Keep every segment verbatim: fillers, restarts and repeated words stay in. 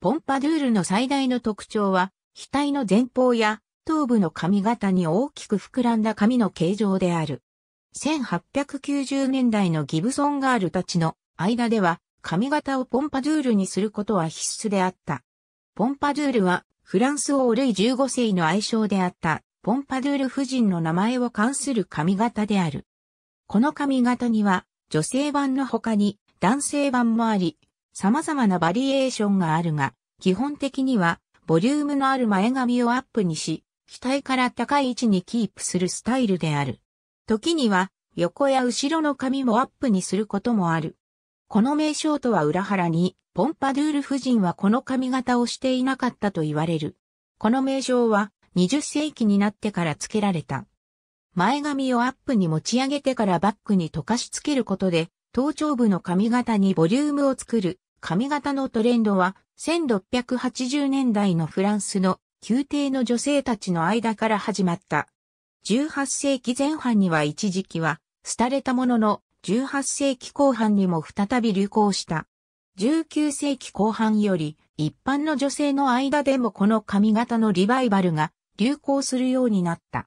ポンパドゥールの最大の特徴は、額の前方や頭部の髪型に大きく膨らんだ髪の形状である。せんはっぴゃくきゅうじゅうねんだいのギブソンガールたちの間では、髪型をポンパドゥールにすることは必須であった。ポンパドゥールは、フランス王ルイじゅうごせいの愛称であった、ポンパドゥール夫人の名前を冠する髪型である。この髪型には、女性版の他に男性版もあり、様々なバリエーションがあるが、基本的には、ボリュームのある前髪をアップにし、額から高い位置にキープするスタイルである。時には、横や後ろの髪もアップにすることもある。この名称とは裏腹に、ポンパドゥール夫人はこの髪型をしていなかったと言われる。この名称は、にじゅっせいきになってから付けられた。前髪をアップに持ち上げてからバックに溶かしつけることで、頭頂部の髪型にボリュームを作る。髪型のトレンドは、せんろっぴゃくはちじゅうねんだいのフランスの宮廷の女性たちの間から始まった。じゅうはっせいきぜんはんには一時期は、廃れたものの、じゅうはっせいきこうはんにも再び流行した。じゅうきゅうせいきこうはんより、一般の女性の間でもこの髪型のリバイバルが流行するようになった。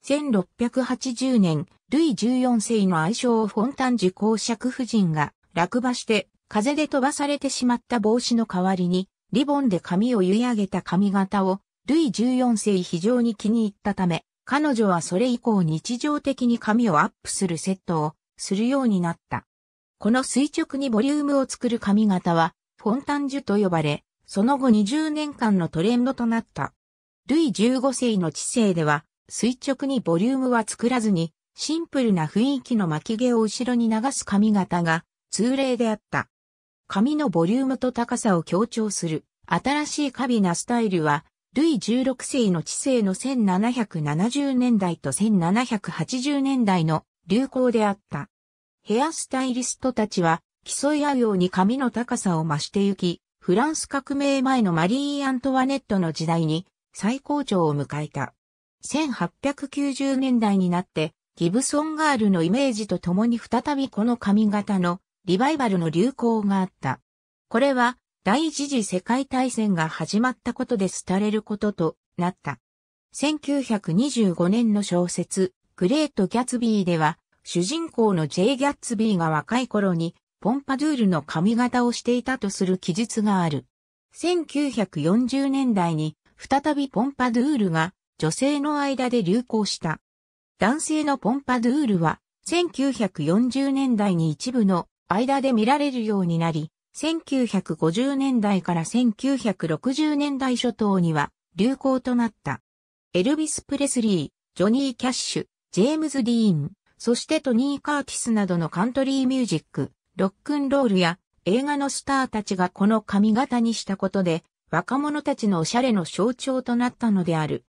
せんろっぴゃくはちじゅうねん、ルイじゅうよんせいの愛称をフォンタンジュ公爵夫人が落馬して、風で飛ばされてしまった帽子の代わりに、リボンで髪を結い上げた髪型を、ルイじゅうよんせい非常に気に入ったため、彼女はそれ以降日常的に髪をアップするセットをするようになった。この垂直にボリュームを作る髪型は、フォンタンジュと呼ばれ、その後にじゅうねんかんのトレンドとなった。ルイじゅうごせいの治世では、垂直にボリュームは作らずに、シンプルな雰囲気の巻き毛を後ろに流す髪型が通例であった。髪のボリュームと高さを強調する新しい華美なスタイルは、ルイじゅうろくせいの治世のせんななひゃくななじゅうねんだいとせんななひゃくはちじゅうねんだいの流行であった。ヘアスタイリストたちは競い合うように髪の高さを増してゆき、フランス革命前のマリー・アントワネットの時代に最高潮を迎えた。せんはっぴゃくきゅうじゅうねんだいになって、ギブソンガールのイメージとともに再びこの髪型のリバイバルの流行があった。これは第一次世界大戦が始まったことで廃れることとなった。せんきゅうひゃくにじゅうごねんの小説グレート・ギャツビーでは主人公のジェイ・ギャツビーが若い頃にポンパドゥールの髪型をしていたとする記述がある。せんきゅうひゃくよんじゅうねんだいに再びポンパドゥールが女性の間で流行した。男性のポンパドゥールはせんきゅうひゃくよんじゅうねんだいに一部の間で見られるようになり、せんきゅうひゃくごじゅうねんだいからせんきゅうひゃくろくじゅうねんだいしょ頭には流行となった。エルビス・プレスリー、ジョニー・キャッシュ、ジェームズ・ディーン、そしてトニー・カーティスなどのカントリーミュージック、ロックンロールや映画のスターたちがこの髪型にしたことで、若者たちのおしゃれの象徴となったのである。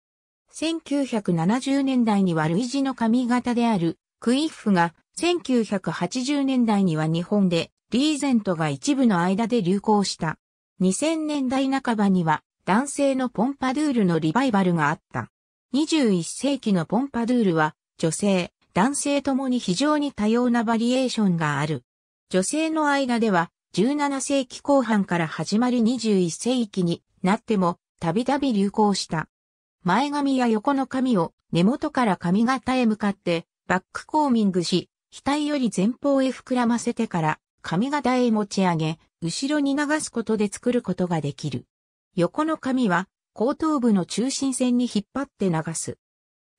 せんきゅうひゃくななじゅうねんだいには類似の髪型であるクイッフが、せんきゅうひゃくはちじゅうねんだいには日本でリーゼントが一部の間で流行した。にせんねんだいなかばには男性のポンパドゥールのリバイバルがあった。にじゅういっせいきのポンパドゥールは女性、男性ともに非常に多様なバリエーションがある。女性の間ではじゅうななせいきこうはんから始まりにじゅういっせいきになってもたびたび流行した。前髪や横の髪を根元から髪型へ向かってバックコーミングし、額より前方へ膨らませてから髪型へ持ち上げ、後ろに流すことで作ることができる。横の髪は後頭部の中心線に引っ張って流す。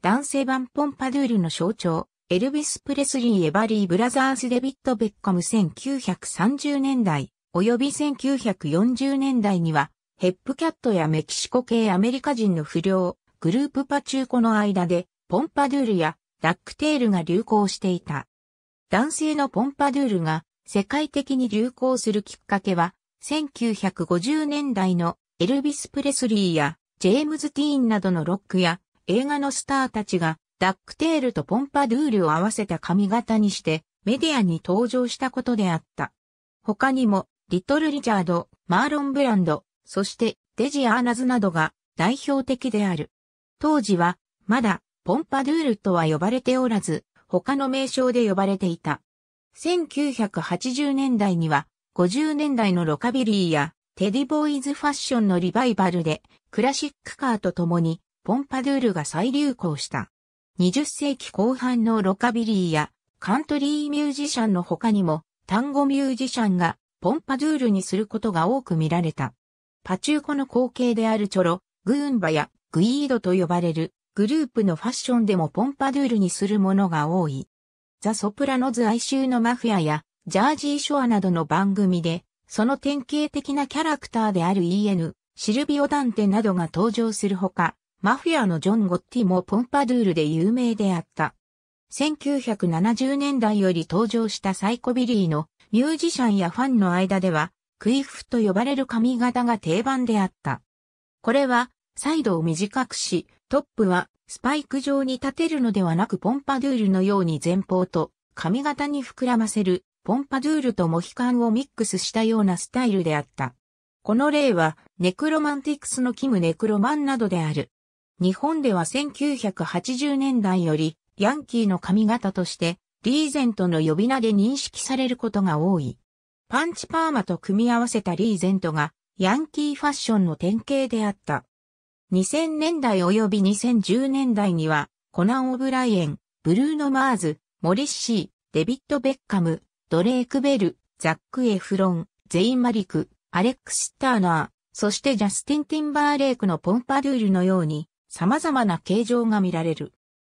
男性版ポンパドゥールの象徴、エルビス・プレスリー・エバリー・ブラザース・デビッド・ベッカムせんきゅうひゃくさんじゅうねんだい及びせんきゅうひゃくよんじゅうねんだいにはヘップキャットやメキシコ系アメリカ人の不良、グループパチューコの間でポンパドゥールやダックテールが流行していた。男性のポンパドゥールが世界的に流行するきっかけは、せんきゅうひゃくごじゅうねんだいのエルビス・プレスリーやジェームズ・ディーンなどのロックや映画のスターたちがダックテールとポンパドゥールを合わせた髪型にしてメディアに登場したことであった。他にもリトル・リチャード、マーロン・ブランド、そしてデジ・アーナズなどが代表的である。当時はまだポンパドゥールとは呼ばれておらず、他の名称で呼ばれていた。せんきゅうひゃくはちじゅうねんだいにはごじゅうねんだいのロカビリーやテディボーイズファッションのリバイバルで、クラシックカーと共に、ポンパドゥールが再流行した。にじゅっせいきこう半のロカビリーや、カントリーミュージシャンの他にも、単語ミュージシャンが、ポンパドゥールにすることが多く見られた。パチューコの後継であるチョロ、グーンバや、グイードと呼ばれる、グループのファッションでもポンパドゥールにするものが多い。ザ・ソプラノズ哀愁のマフィアや、ジャージーショアなどの番組で、その典型的なキャラクターである イーエヌ、シルビオ・ダンテなどが登場するほか、マフィアのジョン・ゴッティもポンパドゥールで有名であった。せんきゅうひゃくななじゅうねんだいより登場したサイコビリーのミュージシャンやファンの間では、クイフと呼ばれる髪型が定番であった。これは、サイドを短くし、トップはスパイク状に立てるのではなくポンパドゥールのように前方と髪型に膨らませる。ポンパドゥールとモヒカンをミックスしたようなスタイルであった。この例は、ネクロマンティクスのキム・ネクロマンなどである。日本ではせんきゅうひゃくはちじゅうねんだいより、ヤンキーの髪型として、リーゼントの呼び名で認識されることが多い。パンチパーマと組み合わせたリーゼントが、ヤンキーファッションの典型であった。にせんねんだい及びにせんじゅうねんだいには、コナン・オブライエン、ブルーノ・マーズ、モリッシー、デビッド・ベッカム、ドレーク・ベル、ザック・エフロン、ゼイン・マリク、アレックス・ターナー、そしてジャスティン・ティンバーレイクのポンパドゥールのように様々な形状が見られる。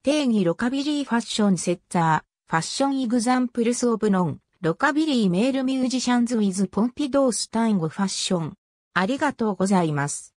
定義ロカビリーファッションセッター、ファッション・イグザンプルス・オブ・ノン、ロカビリー・メール・ミュージシャンズ・ウィズ・ポンピドー・スタイング・ファッション。ありがとうございます。